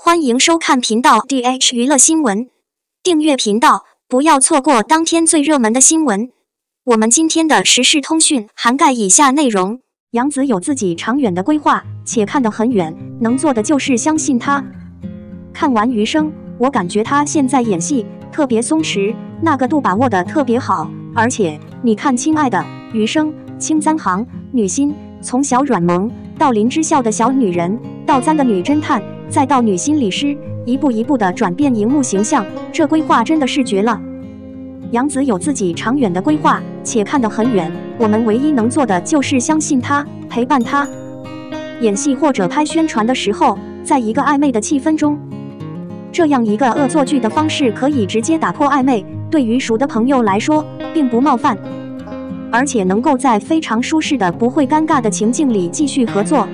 欢迎收看频道 DH 娱乐新闻，订阅频道，不要错过当天最热门的新闻。我们今天的时事通讯涵盖以下内容：杨紫有自己长远的规划，且看得很远，能做的就是相信她。看完《余生》，我感觉她现在演戏特别松弛，那个度把握得特别好。而且你看，亲爱的，《余生》青簪行、女心，从小软萌到林之孝的小女人，到簪的女侦探。 再到女心理师，一步一步的转变荧幕形象，这规划真的是绝了。杨紫有自己长远的规划，且看得很远。我们唯一能做的就是相信她，陪伴她。演戏或者拍宣传的时候，在一个暧昧的气氛中，这样一个恶作剧的方式可以直接打破暧昧，对于熟的朋友来说，并不冒犯，而且能够在非常舒适的、不会尴尬的情境里继续合作。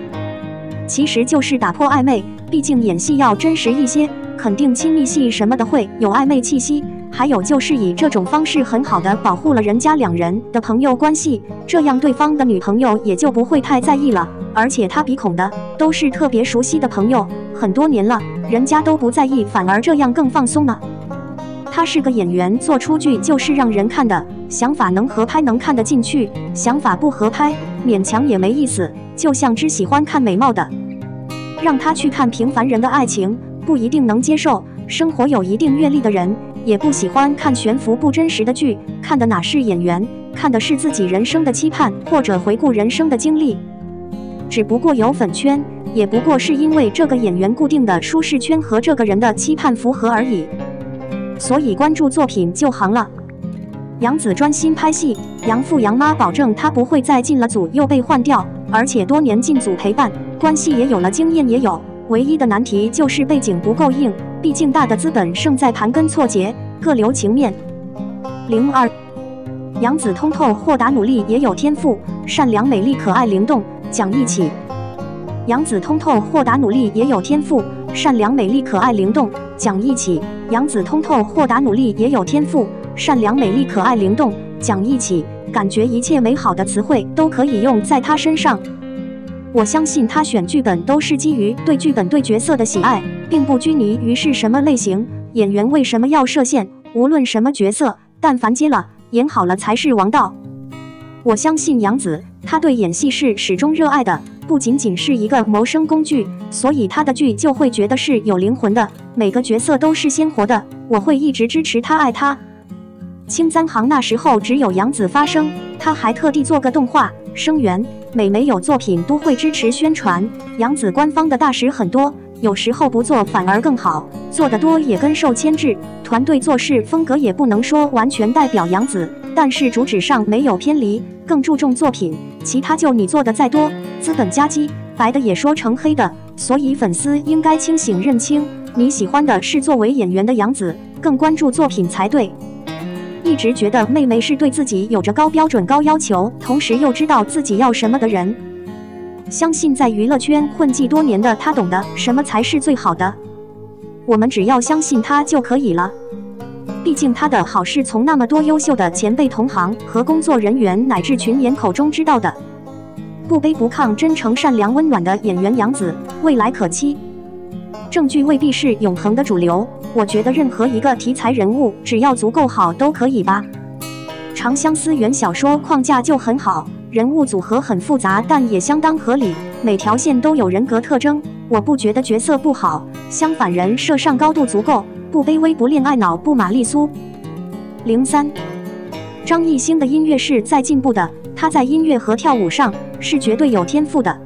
其实就是打破暧昧，毕竟演戏要真实一些，肯定亲密戏什么的会有暧昧气息。还有就是以这种方式很好的保护了人家两人的朋友关系，这样对方的女朋友也就不会太在意了。而且他鼻孔的都是特别熟悉的朋友，很多年了，人家都不在意，反而这样更放松了。他是个演员，做出剧就是让人看的，想法能合拍能看得进去，想法不合拍勉强也没意思。 就像只喜欢看美貌的，让他去看平凡人的爱情，不一定能接受；生活有一定阅历的人，也不喜欢看悬浮不真实的剧。看的哪是演员，看的是自己人生的期盼，或者回顾人生的经历。只不过有粉圈，也不过是因为这个演员固定的舒适圈和这个人的期盼符合而已。所以关注作品就行了。 杨紫专心拍戏，杨父杨妈保证她不会再进了组又被换掉，而且多年进组陪伴，关系也有了，经验也有。唯一的难题就是背景不够硬，毕竟大的资本胜在盘根错节，各留情面。02，杨紫通透豁达，努力也有天赋，善良美丽可爱灵动，讲义气。杨紫通透豁达，努力也有天赋，善良美丽可爱灵动，讲义气。杨紫通透豁达，努力也有天赋。 善良、美丽、可爱、灵动，讲义气，感觉一切美好的词汇都可以用在他身上。我相信他选剧本都是基于对剧本、对角色的喜爱，并不拘泥于是什么类型演员。为什么要设限？无论什么角色，但凡接了演好了才是王道。我相信杨紫，她对演戏是始终热爱的，不仅仅是一个谋生工具，所以她的剧就会觉得是有灵魂的，每个角色都是鲜活的。我会一直支持她，爱她。 青簪行那时候只有杨紫发声，她还特地做个动画声援，每每有作品都会支持宣传。杨紫官方的大使很多，有时候不做反而更好，做得多也跟受牵制。团队做事风格也不能说完全代表杨紫，但是主旨上没有偏离，更注重作品。其他就你做的再多，资本夹击，白的也说成黑的，所以粉丝应该清醒认清，你喜欢的是作为演员的杨紫，更关注作品才对。 一直觉得妹妹是对自己有着高标准、高要求，同时又知道自己要什么的人。相信在娱乐圈混迹多年的她，懂得什么才是最好的。我们只要相信她就可以了。毕竟她的好是从那么多优秀的前辈、同行和工作人员乃至群演口中知道的。不卑不亢、真诚、善良、温暖的演员杨紫，未来可期。 证据未必是永恒的主流，我觉得任何一个题材人物只要足够好都可以吧。长相思原小说框架就很好，人物组合很复杂，但也相当合理，每条线都有人格特征。我不觉得角色不好，相反人设上高度足够，不卑微，不恋爱脑，不玛丽苏。03，张艺兴的音乐是在进步的，他在音乐和跳舞上是绝对有天赋的。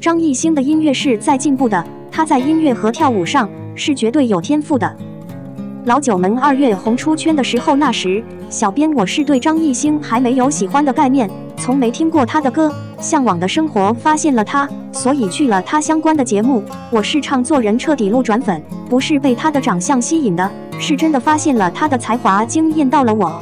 张艺兴的音乐是在进步的。 他在音乐和跳舞上是绝对有天赋的。老九门2月红出圈的时候，那时小编我是对张艺兴还没有喜欢的概念，从没听过他的歌，向往的生活发现了他，所以去了他相关的节目。我是唱作人彻底路转粉，不是被他的长相吸引的，是真的发现了他的才华，惊艳到了我。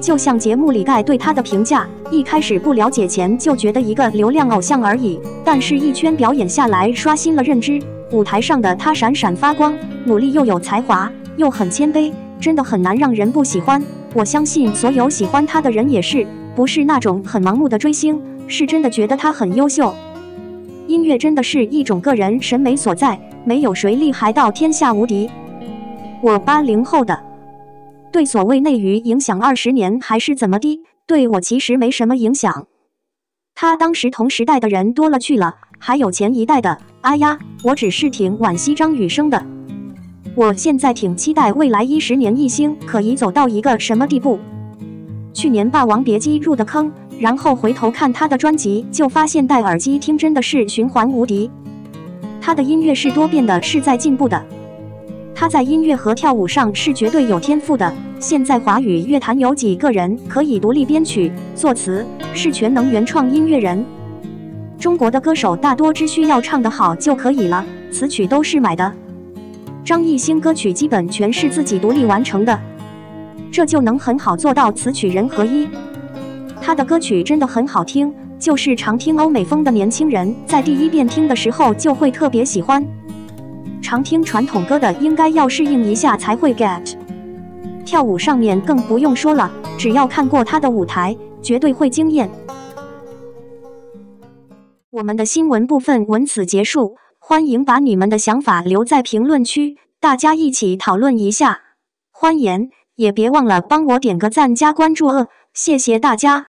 就像节目里盖对他的评价，一开始不了解前就觉得一个流量偶像而已。 但是，一圈表演下来，刷新了认知。舞台上的他闪闪发光，努力又有才华，又很谦卑，真的很难让人不喜欢。我相信所有喜欢他的人也是，不是那种很盲目的追星，是真的觉得他很优秀。音乐真的是一种个人审美所在，没有谁厉害到天下无敌。我80后的，对所谓内娱影响20年还是怎么的，对我其实没什么影响。他当时同时代的人多了去了，还有前一代的，哎呀，我只是挺惋惜张雨生的。我现在挺期待未来10年一星可以走到一个什么地步。去年《霸王别姬》入的坑，然后回头看他的专辑，就发现戴耳机听真的是循环无敌。他的音乐是多变的，是在进步的。他在音乐和跳舞上是绝对有天赋的。现在华语乐坛有几个人可以独立编曲、作词，是全能原创音乐人？中国的歌手大多只需要唱得好就可以了，词曲都是买的。张艺兴歌曲基本全是自己独立完成的，这就能很好做到词曲人合一。他的歌曲真的很好听，就是常听欧美风的年轻人在第一遍听的时候就会特别喜欢，常听传统歌的应该要适应一下才会 get。 跳舞上面更不用说了，只要看过他的舞台，绝对会惊艳。我们的新闻部分文此结束。欢迎把你们的想法留在评论区，大家一起讨论一下。欢迎，也别忘了帮我点个赞加关注。谢谢大家。